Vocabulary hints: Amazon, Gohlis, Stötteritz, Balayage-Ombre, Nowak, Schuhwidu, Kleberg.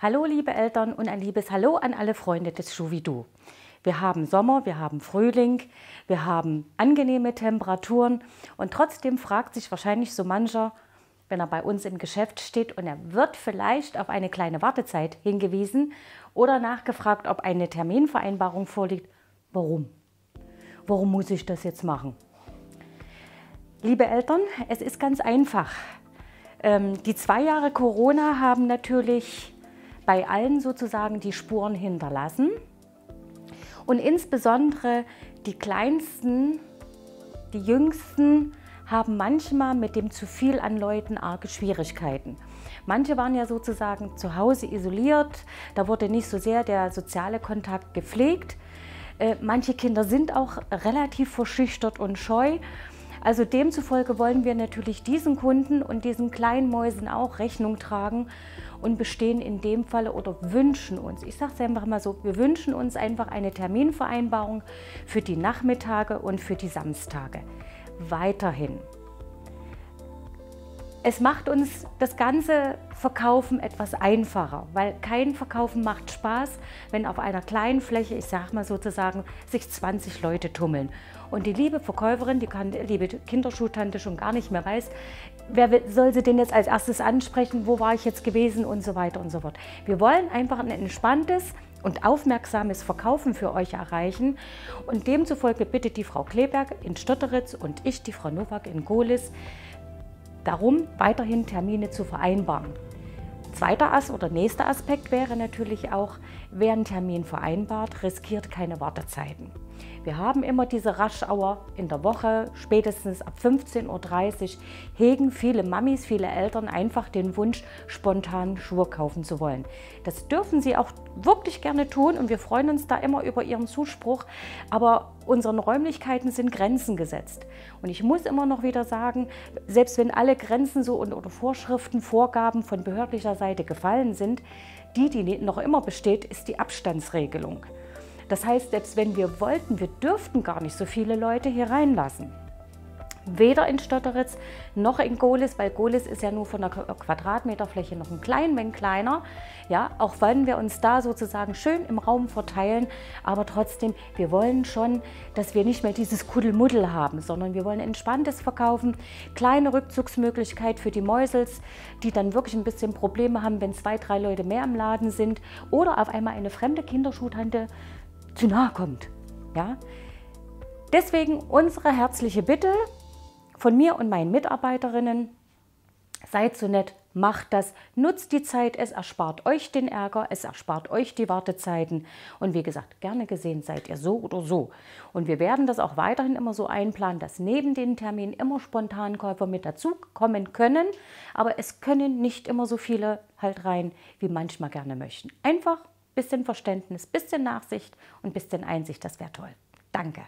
Hallo liebe Eltern und ein liebes Hallo an alle Freunde des Schuhwidu. Wir haben Sommer, wir haben Frühling, wir haben angenehme Temperaturen und trotzdem fragt sich wahrscheinlich so mancher, wenn er bei uns im Geschäft steht und er wird vielleicht auf eine kleine Wartezeit hingewiesen oder nachgefragt, ob eine Terminvereinbarung vorliegt. Warum? Warum muss ich das jetzt machen? Liebe Eltern, es ist ganz einfach. Die 2 Jahre Corona haben natürlich bei allen sozusagen die Spuren hinterlassen. Und insbesondere die Kleinsten, die Jüngsten haben manchmal mit dem zu viel an Leuten arge Schwierigkeiten. Manche waren ja sozusagen zu Hause isoliert, da wurde nicht so sehr der soziale Kontakt gepflegt. Manche Kinder sind auch relativ verschüchtert und scheu. Also demzufolge wollen wir natürlich diesen Kunden und diesen kleinen Mäusen auch Rechnung tragen und bestehen in dem Falle oder wünschen uns, ich sage es einfach mal so, wir wünschen uns einfach eine Terminvereinbarung für die Nachmittage und für die Samstage. Weiterhin. Es macht uns das ganze Verkaufen etwas einfacher, weil kein Verkaufen macht Spaß, wenn auf einer kleinen Fläche, ich sag mal sozusagen, sich 20 Leute tummeln. Und die liebe Verkäuferin, die liebe Kinderschuhtante schon gar nicht mehr weiß, wer soll sie denn jetzt als erstes ansprechen, wo war ich jetzt gewesen und so weiter und so fort. Wir wollen einfach ein entspanntes und aufmerksames Verkaufen für euch erreichen und demzufolge bittet die Frau Kleberg in Stötteritz und ich, die Frau Nowak in Gohlis, darum, weiterhin Termine zu vereinbaren. Nächster Aspekt wäre natürlich auch, wer einen Termin vereinbart, riskiert keine Wartezeiten. Wir haben immer diese Rush-Hour in der Woche, spätestens ab 15:30 Uhr, hegen viele Mamis, viele Eltern einfach den Wunsch, spontan Schuhe kaufen zu wollen. Das dürfen sie auch wirklich gerne tun und wir freuen uns da immer über ihren Zuspruch, aber unseren Räumlichkeiten sind Grenzen gesetzt. Und ich muss immer noch wieder sagen, selbst wenn alle Grenzen so oder Vorschriften, Vorgaben von behördlicher Seite gefallen sind, die noch immer besteht, ist die Abstandsregelung. Das heißt, selbst wenn wir wollten, wir dürften gar nicht so viele Leute hier reinlassen. Weder in Stötteritz noch in Gohlis, weil Gohlis ist ja nur von der Quadratmeterfläche noch ein klein wenig kleiner. Ja, auch wenn wir uns da sozusagen schön im Raum verteilen, aber trotzdem, wir wollen schon, dass wir nicht mehr dieses Kuddelmuddel haben, sondern wir wollen entspanntes Verkaufen, kleine Rückzugsmöglichkeit für die Mäusels, die dann wirklich ein bisschen Probleme haben, wenn 2, 3 Leute mehr im Laden sind oder auf einmal eine fremde Kinderschuhtante zu nahe kommt. Ja? Deswegen unsere herzliche Bitte von mir und meinen Mitarbeiterinnen, seid so nett, macht das, nutzt die Zeit, es erspart euch den Ärger, es erspart euch die Wartezeiten und wie gesagt, gerne gesehen seid ihr so oder so. Und wir werden das auch weiterhin immer so einplanen, dass neben den Terminen immer Spontankäufer mit dazu kommen können, aber es können nicht immer so viele halt rein, wie manchmal gerne möchten. Einfach bisschen Verständnis, bisschen Nachsicht und bisschen Einsicht, das wäre toll. Danke.